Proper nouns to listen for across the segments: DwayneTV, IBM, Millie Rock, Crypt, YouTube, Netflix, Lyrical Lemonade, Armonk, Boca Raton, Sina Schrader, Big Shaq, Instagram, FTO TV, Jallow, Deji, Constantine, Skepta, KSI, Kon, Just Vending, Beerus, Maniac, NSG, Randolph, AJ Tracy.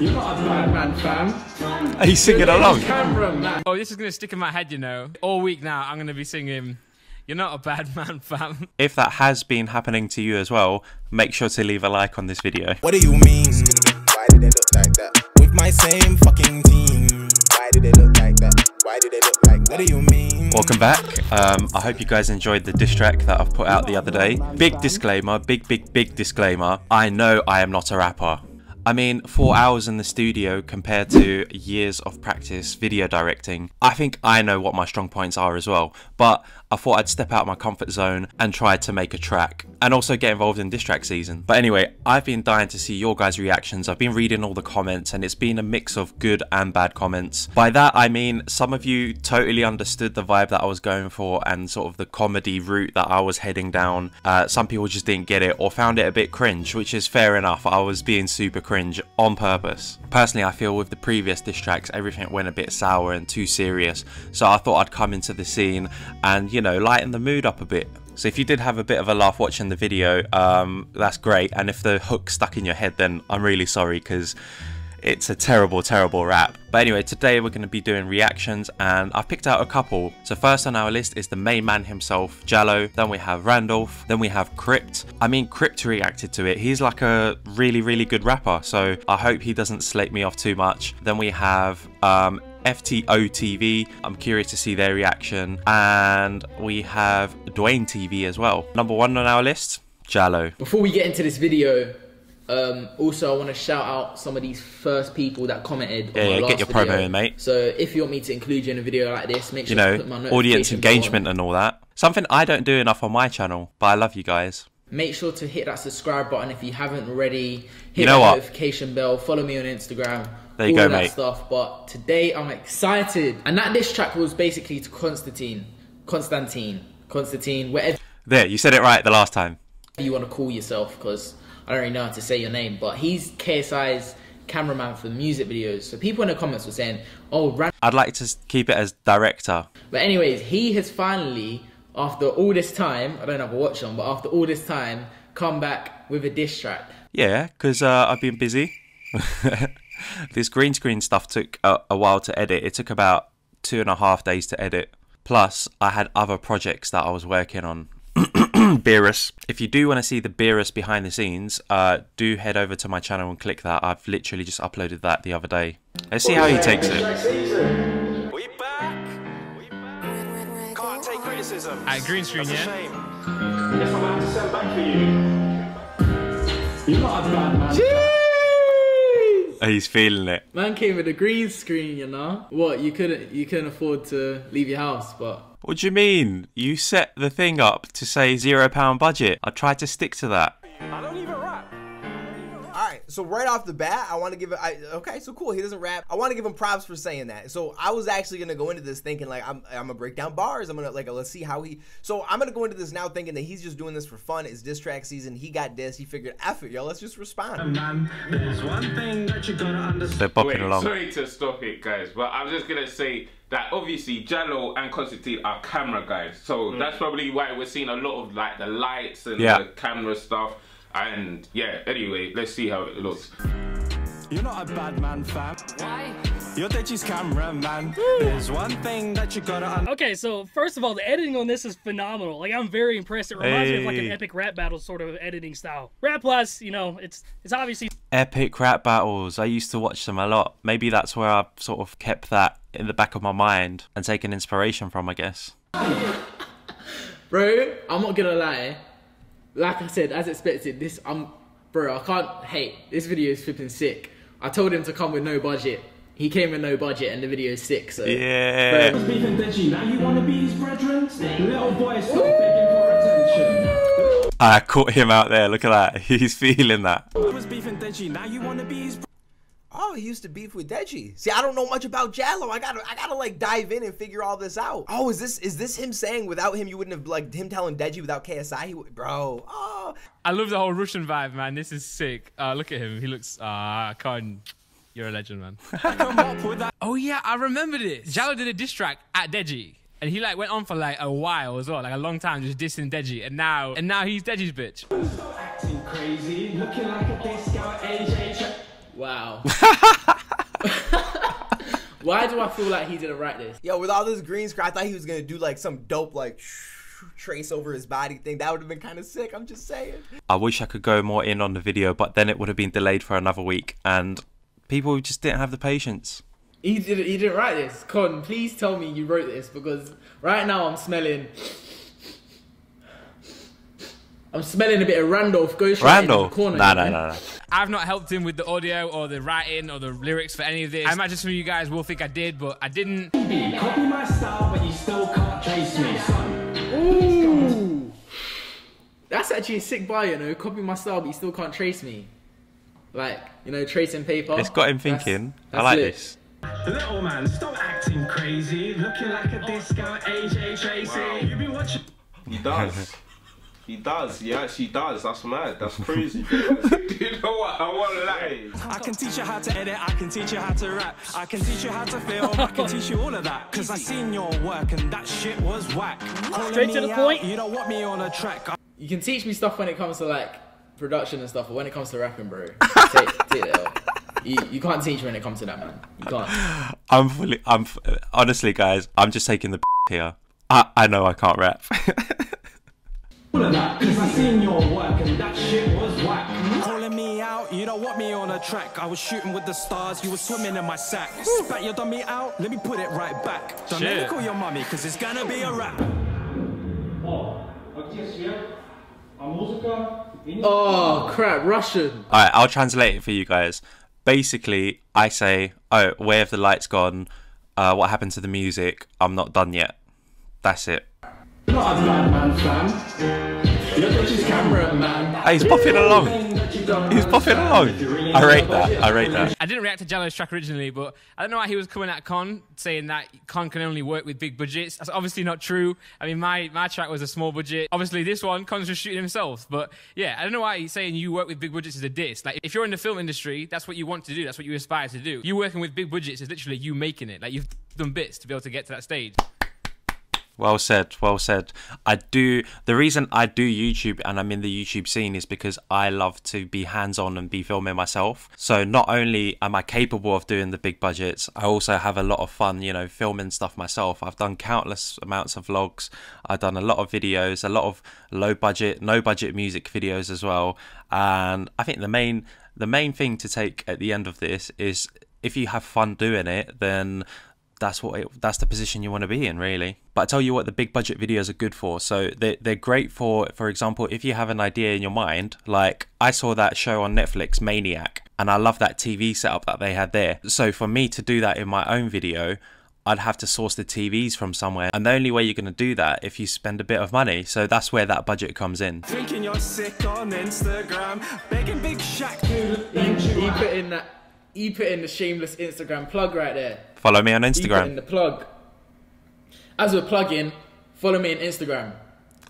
You're not a bad man, fam. Are you singing along? Oh, this is going to stick in my head, you know. All week now, I'm going to be singing, "You're not a bad man, fam." If that has been happening to you as well, make sure to leave a like on this video. What do you mean? Why do they look like that? With my same fucking team. Why do they look like that? Why do they look like that? What do you mean? Welcome back. I hope you guys enjoyed the diss track that I've put out the other day. Big disclaimer, big disclaimer. I know I am not a rapper. I mean, 4 hours in the studio compared to years of practice video directing. I think I know what my strong points are as well, but I thought I'd step out of my comfort zone and try to make a track and also get involved in diss track season. But anyway, I've been dying to see your guys' reactions. I've been reading all the comments and it's been a mix of good and bad comments. By that, I mean, some of you totally understood the vibe that I was going for and sort of the comedy route that I was heading down. Some people just didn't get it or found it a bit cringe, which is fair enough. I was being super cringe. On purpose. Personally, I feel with the previous diss tracks, everything went a bit sour and too serious, so I thought I'd come into the scene and, you know, lighten the mood up a bit. So if you did have a bit of a laugh watching the video, that's great, and if the hook stuck in your head, then I'm really sorry, because it's a terrible rap. But anyway, today we're going to be doing reactions and I've picked out a couple. So first on our list is the main man himself, Jallow. Then we have Randolph. Then we have Crypt. I mean, Crypt reacted to it. He's like a really good rapper, so I hope he doesn't slate me off too much. Then we have FTO TV. I'm curious to see their reaction. And we have DwayneTV as well. Number one on our list, Jallow. Before we get into this video, also I want to shout out some of these first people that commented on my last get your video. Promo in, mate. So if you want me to include you in a video like this, make sure to put my notification audience engagement and all that. Something I don't do enough on my channel, but I love you guys. Make sure to hit that subscribe button if you haven't already. Hit that notification bell, follow me on Instagram. There you all go, that mate. Stuff. But today I'm excited. And that diss track was basically to Constantine, whatever. There, you said it right the last time. You want to call yourself, because I don't really know how to say your name, but he's KSI's cameraman for music videos. So people in the comments were saying, oh, I'd like to keep it as director. But anyways, he has finally, after all this time, I don't have a watch on, but after all this time, come back with a diss track. Yeah, because I've been busy. This green screen stuff took a while to edit. It took about 2.5 days to edit. Plus, I had other projects that I was working on. Beerus. If you do want to see the Beerus behind the scenes, do head over to my channel and click that. I've literally just uploaded that the other day. Let's see how he takes it. We back. We back. Can't take criticism. At green screen, that's yeah. I guess I'm gonna have to send back for you. You're not a bad man. Jeez. He's feeling it. Man came with a green screen, you know. What, you couldn't afford to leave your house, but. What do you mean? You set the thing up to say £0 budget. I tried to stick to that. I don't even rap. Alright, so right off the bat, I want to give it... okay, so cool, he doesn't rap. I want to give him props for saying that. So I was actually going to go into this thinking, like, I'm going to break down bars. I'm going to, like, let's see how he... So I'm going to go into this now thinking that he's just doing this for fun. It's diss track season. He got dissed. He figured, F it, yo, let's just respond. Man, there's one thing that you're going to understand. They're bopping along. Sorry to stop it, guys, but I'm just going to say... Like, obviously, Jallow and Constantine are camera guys, so that's probably why we're seeing a lot of, like, the lights and the camera stuff, and, yeah, anyway, let's see how it looks. You're not a bad man, fam. Why? You're Deji's cameraman. There's one thing that you gotta... Okay, so, first of all, the editing on this is phenomenal. Like, I'm very impressed. It reminds me of, like, an epic rap battle sort of editing style. Rap-wise, you know, it's obviously... Epic rap battles. I used to watch them a lot. Maybe that's where I've sort of kept that in the back of my mind and taken inspiration from, I guess. Bro, I'm not gonna lie. Like I said, as expected, this... Bro, I can't hate. This video is flipping sick. I told him to come with no budget. He came with no budget and the video is sick, so... Yeah. Bro. Now you wanna be his brethren? Little boy, stop begging for attention. I caught him out there, look at that. He's feeling that. Now you wanna be his... Oh, he used to beef with Deji. See, I don't know much about Jallow. I gotta like dive in and figure all this out. Oh, is this him saying without him you wouldn't have, like, him telling Deji without KSI? He would, bro. Oh. I love the whole Russian vibe, man. This is sick. Look at him. He looks. Kon, you're a legend, man. Oh yeah, I remember this. Jallow did a diss track at Deji, and he like went on for like a while as well, like a long time, just dissing Deji, and now he's Deji's bitch. Stop acting crazy, looking like a discount AJ Tracy. Wow. Why do I feel like he didn't write this? Yo, with all this green screen, I thought he was gonna do like some dope like trace over his body thing. That would have been kind of sick, I'm just saying. I wish I could go more in on the video, but then it would have been delayed for another week and people just didn't have the patience. He didn't write this. Kon, please tell me you wrote this, because right now I'm smelling a bit of Randolph. Go straight Randolph in the corner. Nah. I've not helped him with the audio or the writing or the lyrics for any of this. I imagine some of you guys will think I did, but I didn't. Copy my style, but you still can't chase me, son. Ooh. That's actually a sick bio, you know? Copy my style, but you still can't trace me. Like, you know, tracing paper. It's got him thinking. That's I like lit. This. The little man, stop acting crazy. Looking like a disco AJ Tracy. Wow. You've been watching... He does. He does, yeah, she does. That's mad. That's crazy. You know what? I won't lie. I can teach you how to edit. I can teach you how to rap. I can teach you how to film. I can teach you all of that. Because I seen your work and that shit was whack. Straight to the point. You don't want me on a track. You can teach me stuff when it comes to like production and stuff, but when it comes to rapping, bro, take it off. You can't teach when it comes to that, man. You can't. I'm honestly, guys, I'm just taking the here. I know I can't rap. Because I seen your work and that shit was whack. Calling me out, you don't want me on a track. I was shooting with the stars, you were swimming in my sack. Spat, you done me out, let me put it right back. Don't let me call your mommy, because it's gonna be a rap. Oh, crap, Russian. Alright, I'll translate it for you guys. Basically, I say, oh, where have the lights gone? What happened to the music? I'm not done yet. That's it. Not a Batman fan. Look at his camera, man. He's bopping along. He's bopping along. I rate that. I rate that. I didn't react to Jallow's track originally, but I don't know why he was coming at Kon, saying that Kon can only work with big budgets. That's obviously not true. I mean, my track was a small budget. Obviously, this one, Kon's just shooting himself. But yeah, I don't know why he's saying you work with big budgets is a diss. Like, if you're in the film industry, that's what you want to do. That's what you aspire to do. You working with big budgets is literally you making it. Like, you've done bits to be able to get to that stage. Well said, well said. The reason I do YouTube and I'm in the YouTube scene is because I love to be hands-on and be filming myself. So not only am I capable of doing the big budgets, I also have a lot of fun, you know, filming stuff myself. I've done countless amounts of vlogs. I've done a lot of videos, a lot of low budget, no budget music videos as well. And I think the main thing to take at the end of this is if you have fun doing it, then that's the position you want to be in, really. But I tell you what, the big budget videos are good for. So they're great for example, if you have an idea in your mind. Like, I saw that show on Netflix, Maniac, and I love that TV setup that they had there. So for me to do that in my own video, I'd have to source the TVs from somewhere. And the only way you're going to do that if you spend a bit of money. So that's where that budget comes in. Thinking you're sick on Instagram, begging Big Shaq. He put in that. He put in the shameless Instagram plug right there. Follow me on Instagram. He put in the plug. As we're plugging, follow me on Instagram.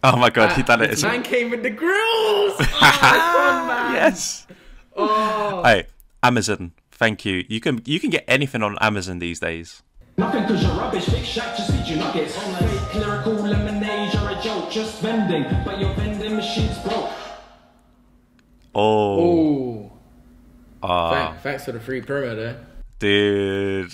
Oh my God, he done it. This man came with the grills. Oh, fun, man. Yes. Oh. Hey, Amazon, thank you. You can get anything on Amazon these days. Nothing because you're rubbish. Big Shaq just feed you nuggets. Fake lyrical lemonade, you're a joke. Just vending, but your vending machine's broke. Oh. Ooh. Thanks for the free promo there. Dude.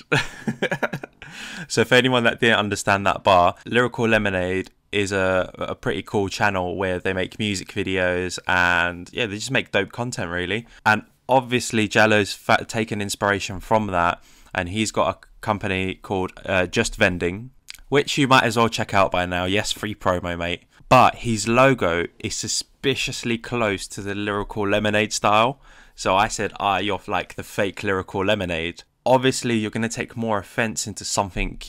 So for anyone that didn't understand that bar, Lyrical Lemonade is a pretty cool channel where they make music videos and yeah, they just make dope content, really. And obviously Jallow's taken inspiration from that, and he's got a company called Just Vending, which you might as well check out by now. Yes, free promo, mate. But his logo is suspiciously close to the Lyrical Lemonade style. So I said, you're like the fake Lyrical Lemonade. Obviously, you're going to take more offense into something,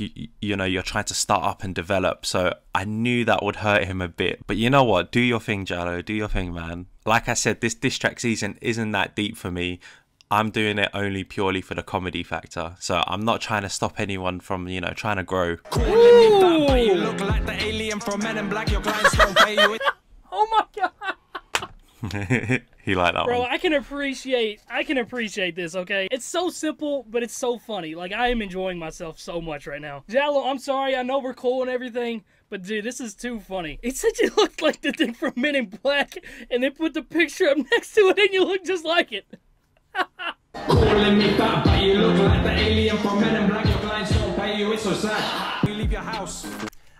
you know, you're trying to start up and develop. So I knew that would hurt him a bit. But you know what? Do your thing, Jallow. Do your thing, man. Like I said, this diss track season isn't that deep for me. I'm doing it only purely for the comedy factor. So I'm not trying to stop anyone from, you know, trying to grow. Oh my God. He liked that, bro, one. Bro, I can appreciate this, okay? It's so simple, but it's so funny. Like, I am enjoying myself so much right now. Jallow, I'm sorry, I know we're cool and everything, but dude, this is too funny. It said you looked like the thing from Men in Black, and they put the picture up next to it, and you look just like it.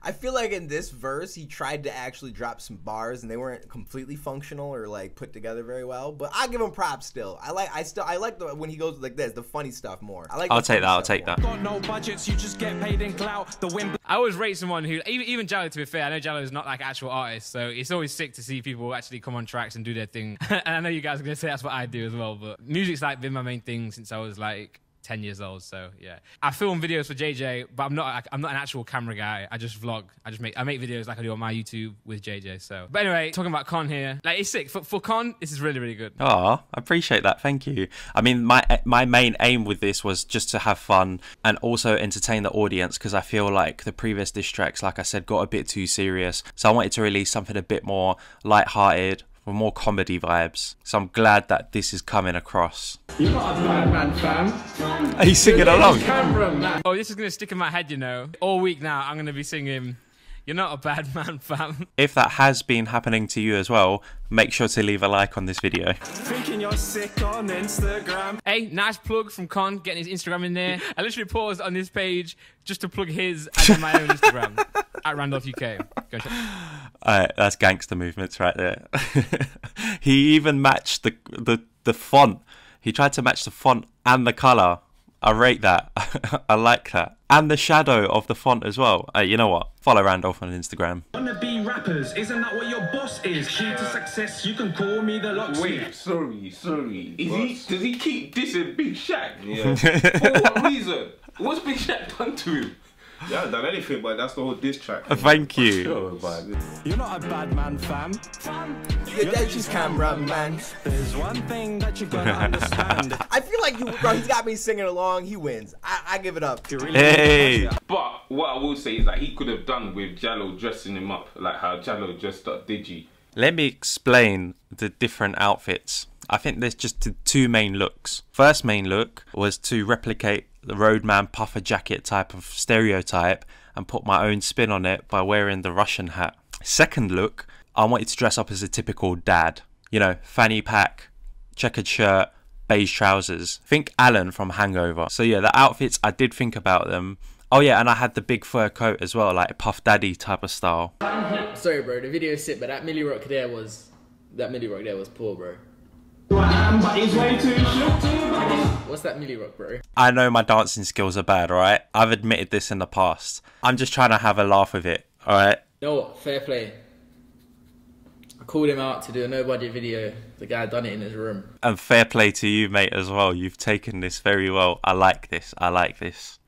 I feel like in this verse he tried to actually drop some bars and they weren't completely functional or like put together very well, but I give him props still. I like the when he goes like this, the funny stuff more. I like I'll take that. Got no budgets, you just get paid in clout. The wind. I always rate someone who even Jallow, to be fair. I know Jallow is not like an actual artist, so it's always sick to see people actually come on tracks and do their thing. And I know you guys are gonna say that's what I do as well, but music's like been my main thing since I was like 10 years old, so yeah. I film videos for JJ, but I'm not an actual camera guy. I just vlog. I make videos like I do on my YouTube with JJ. So, but anyway, talking about Kon here, like it's sick for Kon. This is really really good. Oh, I appreciate that. Thank you. I mean, my main aim with this was just to have fun and also entertain the audience, because I feel like the previous diss tracks, like I said, got a bit too serious. So I wanted to release something a bit more lighthearted, for more comedy vibes. So I'm glad that this is coming across. You're not a madman fan. Are you singing along? Oh, this is gonna stick in my head, you know. All week now, I'm gonna be singing, "You're not a bad man, fam." If that has been happening to you as well, make sure to leave a like on this video. Thinking you're sick on Instagram. Hey, nice plug from Kon, getting his Instagram in there. I literally paused on this page just to plug his and my own Instagram at Randolph UK. Go check. All right, that's gangster movements right there. He even matched the font. He tried to match the font and the color. I rate that. I like that. And the shadow of the font as well. Hey, you know what? Follow Randolph on Instagram. Wanna be rappers, isn't that what your boss is? Key to success, you can call me the locksmith. Wait, sorry. Does he keep dissing Big Shaq? Yeah. For what reason? What's Big Shaq done to him? You haven't done anything, but that's the whole diss track. Thank you. Sure, you're not a bad man, fam. You're Deji's cameraman. There's one thing that you're gonna understand. I feel like, bro, he's got me singing along. He wins. I give it up. Really, hey. But what I will say is that he could have done with Jallow dressing him up, like how Jallow dressed up Deji. Let me explain the different outfits. I think there's just two main looks. First main look was to replicate the roadman puffer jacket type of stereotype and put my own spin on it by wearing the Russian hat. Second look, I wanted to dress up as a typical dad. You know, fanny pack, checkered shirt, beige trousers. Think Alan from Hangover. So yeah, the outfits, I did think about them. Oh yeah, and I had the big fur coat as well, like Puff Daddy type of style. Sorry bro, the video's sick, but that Millie Rock there was poor bro. What's that Millie Rock, bro? I know my dancing skills are bad, alright? I've admitted this in the past. I'm just trying to have a laugh with it, alright? You know what? Fair play. I called him out to do a no-budget video. The guy done it in his room. And fair play to you, mate, as well. You've taken this very well. I like this. I like this.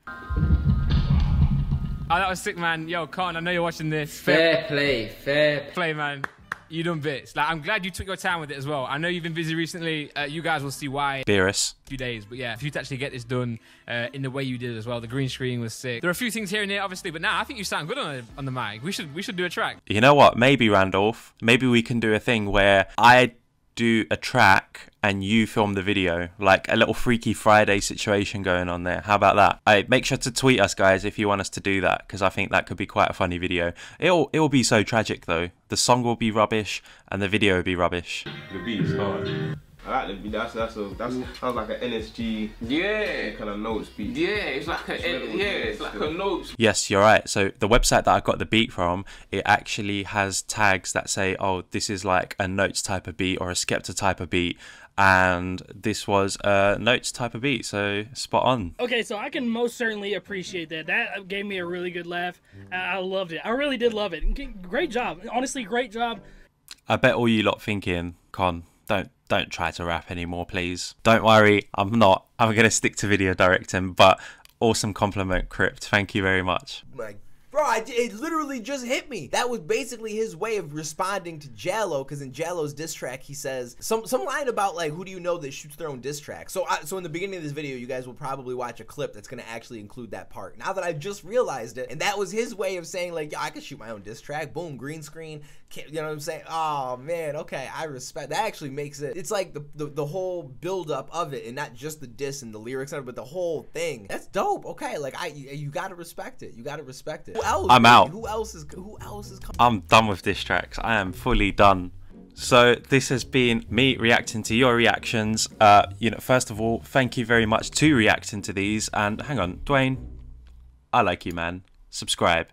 Oh, that was sick, man. Yo, Kon, I know you're watching this. Fair play, man. You done bits. Like, I'm glad you took your time with it as well. I know you've been busy recently. You guys will see why. Beerus. A few days, but yeah, if you'd actually get this done in the way you did as well, the green screen was sick. There are a few things here and there, obviously, but now I think you sound good on the mic. We should do a track. You know what? Maybe Randolph. Maybe we can do a thing where I do a track and you film the video, like a little Freaky Friday situation going on there. How about that? Hey, make sure to tweet us guys if you want us to do that, because I think that could be quite a funny video. It'll be so tragic though. The song will be rubbish and the video will be rubbish. The beat's hard. I like the beat. Sounds like an NSG. Yeah, kind of notes beat. Yeah, it's like a notes. Yes, you're right. So the website that I got the beat from, it actually has tags that say, oh, this is like a notes type of beat or a Skepta type of beat, and this was a notes type of beat. So spot on. Okay, so I can most certainly appreciate that. That gave me a really good laugh. I loved it. I really did love it. Great job. Honestly, great job. I bet all you lot thinking, Kon, don't try to rap anymore, please. Don't worry, I'm not. I'm gonna stick to video directing, but awesome compliment, Crypt. Thank you very much. My bro, it literally just hit me. That was basically his way of responding to Jallow, because in Jallow's diss track, he says some line about like, who do you know that shoots their own diss track? So in the beginning of this video, you guys will probably watch a clip that's gonna actually include that part. Now that I've just realized it, and that was his way of saying like, yeah, I could shoot my own diss track. Boom, green screen. You know what I'm saying? Oh man, okay, I respect that. Actually makes it. It's like the whole build up of it, and not just the diss and the lyrics, but the whole thing. That's dope. Okay, like you gotta respect it. You gotta respect it. Who else? I'm out. Who else is coming? I'm done with diss tracks. I am fully done. So this has been me reacting to your reactions. First of all, thank you very much to reacting to these. And hang on, Dwayne, I like you, man. Subscribe.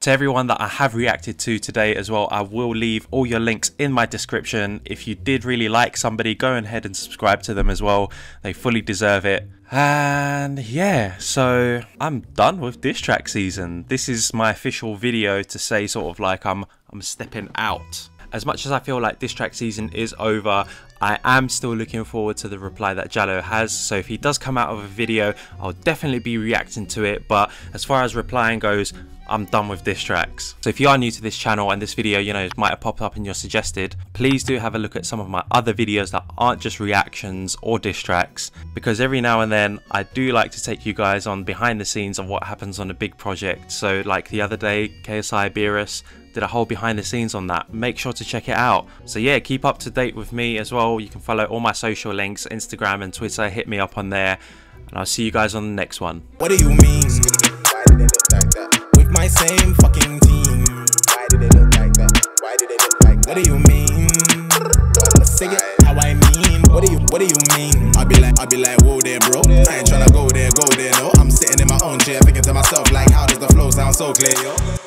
To everyone that I have reacted to today as well, I will leave all your links in my description. If you did really like somebody, go ahead and subscribe to them as well. They fully deserve it. And yeah, so I'm done with diss track season. This is my official video to say sort of like I'm stepping out. As much as I feel like diss track season is over, I am still looking forward to the reply that Jallow has. So if he does come out of a video, I'll definitely be reacting to it. But as far as replying goes, I'm done with diss tracks. So if you are new to this channel and this video, you know, it might have popped up in your suggested, please do have a look at some of my other videos that aren't just reactions or diss tracks, because every now and then I do like to take you guys on behind the scenes of what happens on a big project. So like the other day, KSI Beerus did a whole behind the scenes on that. Make sure to check it out. So yeah, keep up to date with me as well. You can follow all my social links, Instagram and Twitter. Hit me up on there and I'll see you guys on the next one. What do you mean? My same fucking team. Why do they look like that? Why do they look like that? What do you mean? Sing it how I mean. What do you mean? I'll be like, whoa there, bro. I ain't tryna go there, no. I'm sitting in my own chair thinking to myself, like, how does the flow sound so clear, yo?